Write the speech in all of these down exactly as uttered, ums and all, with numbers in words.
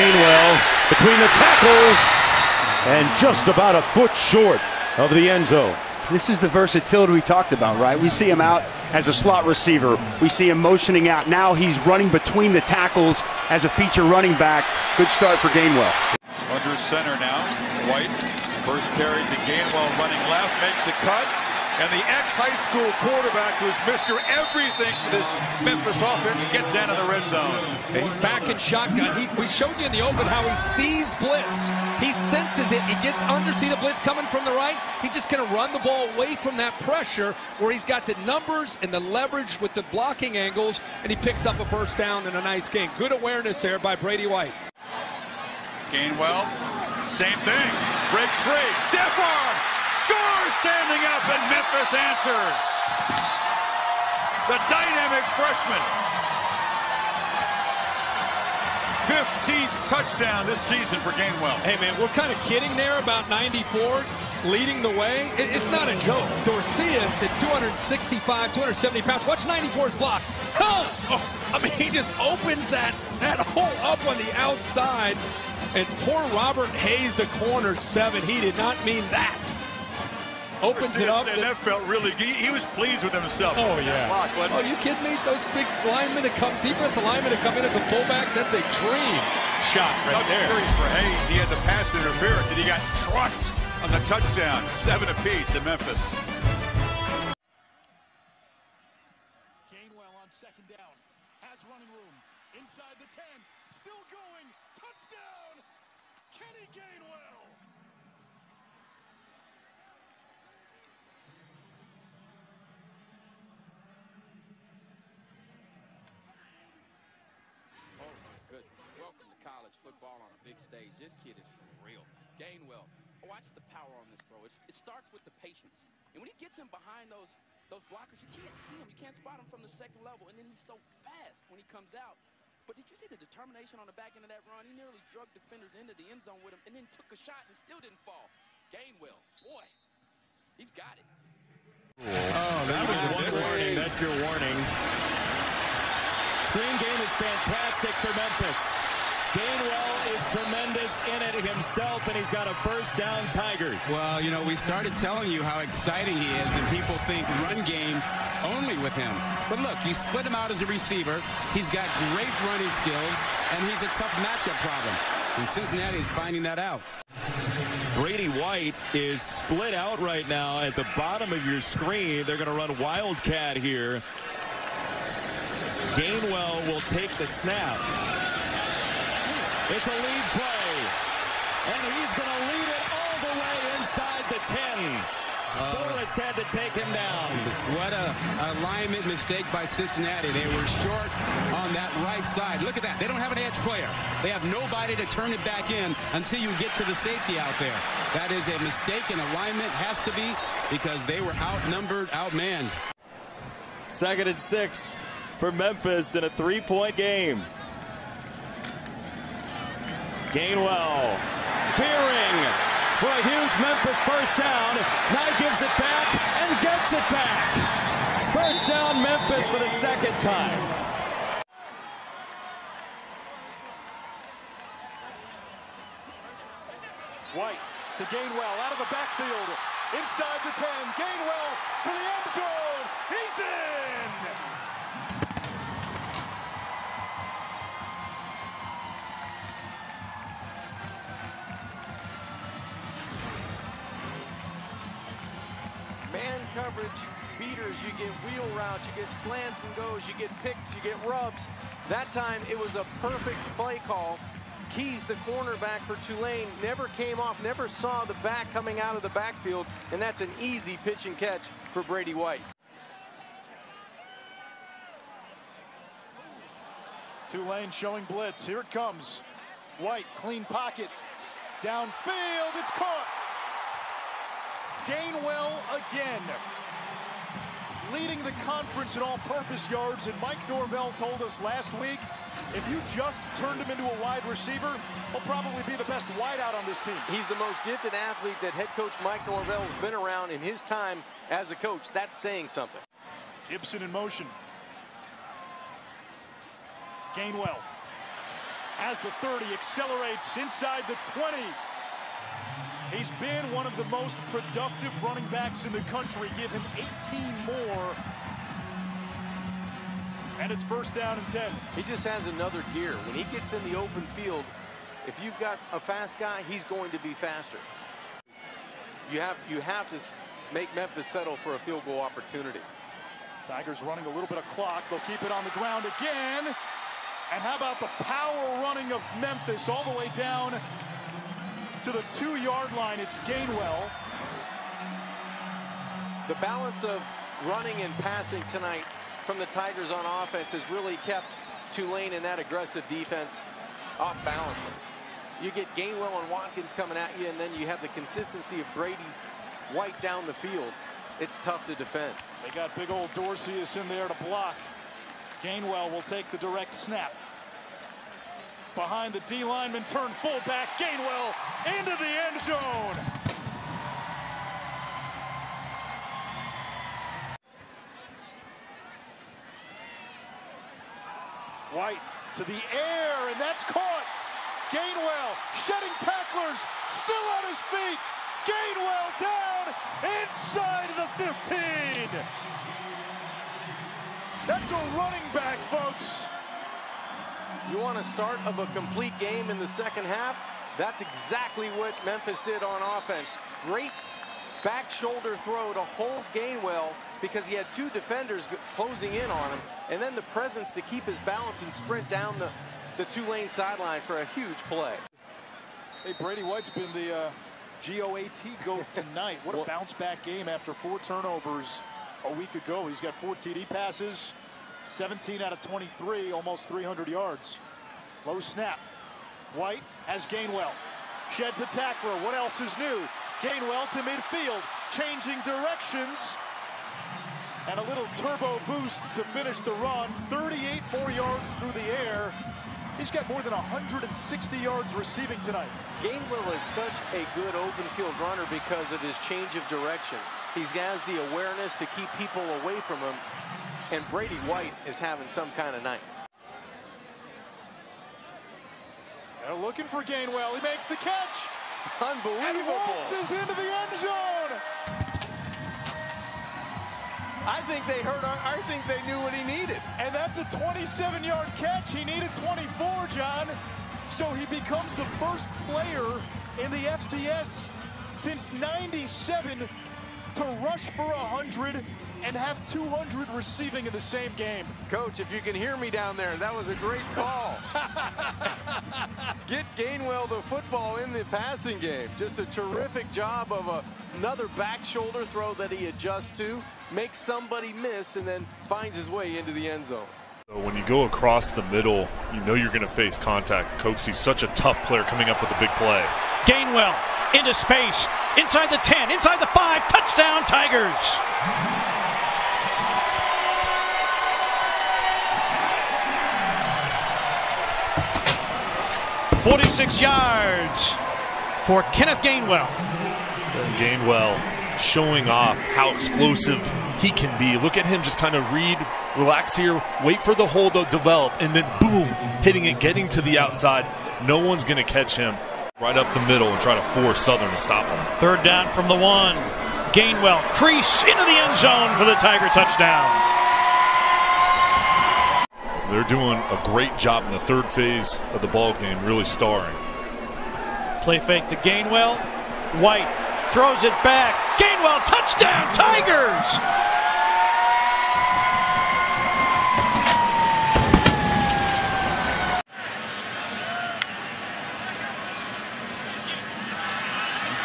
Gainwell between the tackles and just about a foot short of the end zone. This is the versatility we talked about, right? We see him out as a slot receiver. We see him motioning out. Now he's running between the tackles as a feature running back. Good start for Gainwell. Under center now. White, first carry to Gainwell, running left, makes a cut. And the ex-high school quarterback who's Mister Everything for this Memphis offense gets down to the red zone. And he's back in shotgun. He, we showed you in the open how he sees blitz. He senses it. He gets under, see the blitz coming from the right. He's just going to run the ball away from that pressure where he's got the numbers and the leverage with the blocking angles, and he picks up a first down and a nice gain. Good awareness there by Brady White. Gainwell, same thing. Breaks free. Step on. Scores standing up, and Memphis answers. The dynamic freshman. fifteenth touchdown this season for Gainwell. Hey, man, we're kind of kidding there about ninety-four leading the way. It, it's not a joke. Dorceus at two sixty-five, two seventy pounds. Watch ninety-four's block. Oh, I mean, he just opens that, that hole up on the outside. And poor Robert Hayes, the corner seven. He did not mean that. Opens it up. And that felt really good. He was pleased with himself. Oh, yeah. Block, but oh, you kidding me? Those big linemen to come, defensive linemen to come in as a fullback, that's a dream shot right there. Series for Hayes. He had the pass interference, and he got trucked on the touchdown. Seven apiece in Memphis. Gainwell on second down. Has running room. Inside the ten. Still going. Touchdown. Kenny Gainwell. Football on a big stage. This kid is for real. Gainwell, watch the power on this throw. It's, it starts with the patience. And when he gets him behind those those blockers, you can't see him. You can't spot him from the second level. And then he's so fast when he comes out. But did you see the determination on the back end of that run? He nearly drugged defenders into the end zone with him and then took a shot and still didn't fall. Gainwell, boy, he's got it. Oh, that was one warning. That's your warning. Screen game is fantastic for Memphis. Gainwell is tremendous in it himself, and he's got a first down, Tigers. Well, you know, we started telling you how exciting he is, and people think run game only with him. But look, you split him out as a receiver. He's got great running skills, and he's a tough matchup problem. And Cincinnati is finding that out. Brady White is split out right now at the bottom of your screen. They're going to run Wildcat here. Gainwell will take the snap. It's a lead play, and he's going to lead it all the way inside the ten. Uh, Forrest had to take him down. What a alignment mistake by Cincinnati. They were short on that right side. Look at that. They don't have an edge player. They have nobody to turn it back in until you get to the safety out there. That is a mistake, and alignment has to be because they were outnumbered, outmanned. Second and six for Memphis in a three-point game. Gainwell veering for a huge Memphis first down. Now gives it back and gets it back. First down Memphis for the second time. White to Gainwell out of the backfield. Inside the ten. Gainwell to the end zone. He's in. Coverage, beaters, you get wheel routes, you get slants and goes, you get picks, you get rubs. That time it was a perfect play call. Keys, the cornerback for Tulane, never came off, never saw the back coming out of the backfield, and that's an easy pitch and catch for Brady White. Tulane showing blitz. Here it comes. White, clean pocket. Downfield, it's caught. Gainwell again, leading the conference in all-purpose yards, and Mike Norvell told us last week, if you just turned him into a wide receiver, he'll probably be the best wideout on this team. He's the most gifted athlete that head coach Mike Norvell has been around in his time as a coach. That's saying something. Gibson in motion. Gainwell as the thirty accelerates inside the twenty. He's been one of the most productive running backs in the country. Give him eighteen more. And it's first down and ten. He just has another gear. When he gets in the open field, if you've got a fast guy, he's going to be faster. You have, you have to make Memphis settle for a field goal opportunity. Tigers running a little bit of clock. They'll keep it on the ground again. And how about the power running of Memphis all the way down to the two-yard line? It's Gainwell. The balance of running and passing tonight from the Tigers on offense has really kept Tulane and that aggressive defense off balance. You get Gainwell and Watkins coming at you, and then you have the consistency of Brady White down the field. It's tough to defend. They got big old Dorceus in there to block. Gainwell will take the direct snap. Behind the D lineman, turn fullback. Gainwell into the end zone. White to the air, and that's caught. Gainwell shedding tacklers, still on his feet. Gainwell down inside the fifteen. That's a running back, folks. You want a start of a complete game in the second half? That's exactly what Memphis did on offense. Great back shoulder throw to hold Gainwell because he had two defenders closing in on him, and then the presence to keep his balance and sprint down the, the Tulane sideline for a huge play. Hey, Brady White's been the uh, G O A T goat tonight. What well, a bounce back game after four turnovers a week ago. He's got four T D passes. seventeen out of twenty-three, almost three hundred yards. Low snap. White has Gainwell. Sheds a tackler. What else is new? Gainwell to midfield, changing directions. And a little turbo boost to finish the run. thirty-eight more yards through the air. He's got more than one hundred sixty yards receiving tonight. Gainwell is such a good open field runner because of his change of direction. He has the awareness to keep people away from him. And Brady White is having some kind of night. They're looking for Gainwell. He makes the catch. Unbelievable. Waltzes into the end zone. I think they heard. I think they knew what he needed. And that's a twenty-seven-yard catch. He needed twenty-four, John. So he becomes the first player in the F B S since ninety-seven. To rush for one hundred and have two hundred receiving in the same game. Coach, if you can hear me down there, that was a great call. Get Gainwell the football in the passing game. Just a terrific job of a, another back shoulder throw that he adjusts to, makes somebody miss, and then finds his way into the end zone. When you go across the middle, you know you're going to face contact. Coach, he's such a tough player coming up with a big play. Gainwell into space. Inside the ten, inside the five, touchdown Tigers! forty-six yards for Kenneth Gainwell. Gainwell showing off how explosive he can be. Look at him just kind of read, relax here, wait for the hole to develop, and then boom, hitting it, getting to the outside. No one's going to catch him. Right up the middle and try to force Southern to stop him. Third down from the one. Gainwell crease into the end zone for the Tiger touchdown. They're doing a great job in the third phase of the ball game, really starring. Play fake to Gainwell. White throws it back. Gainwell touchdown Tigers.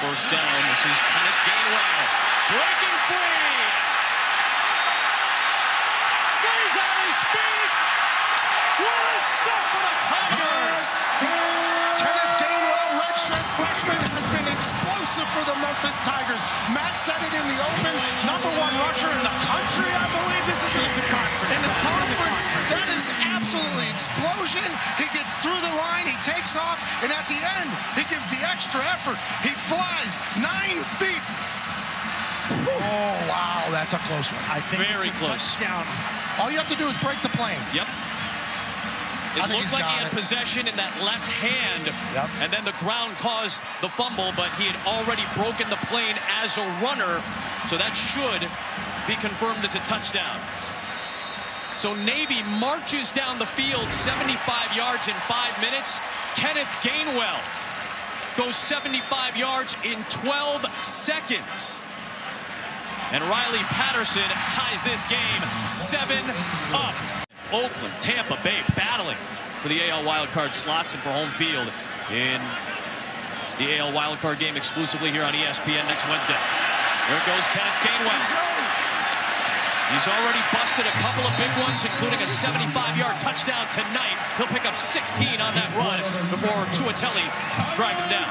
First down, this is Kenneth Gainwell, breaking free, stays on his feet, what a stop for the Tigers! Kenneth Gainwell, redshirt freshman, has been explosive for the Memphis Tigers. Matt said it in the open, number one rusher in the country, I believe. This is in the conference. In the conference, that is absolutely explosion. He gets through the line, he takes off, and at the end, he gives the extra effort. He flies nine feet. Oh, wow, that's a close one. I think Very it's a close. touchdown. All you have to do is break the plane. Yep. It looks like he had it. possession in that left hand, yep. and then the ground caused the fumble, but he had already broken the plane as a runner, so that should be confirmed as a touchdown. So Navy marches down the field seventy-five yards in five minutes. Kenneth Gainwell goes seventy-five yards in twelve seconds. And Riley Patterson ties this game seven up. Oakland, Tampa Bay battling for the A L wildcard slots and for home field in the A L wildcard game exclusively here on E S P N next Wednesday. Here goes Kenneth Gainwell. He's already busted a couple of big ones, including a seventy-five yard touchdown tonight. He'll pick up sixteen on that run before Tuateli dragged him down.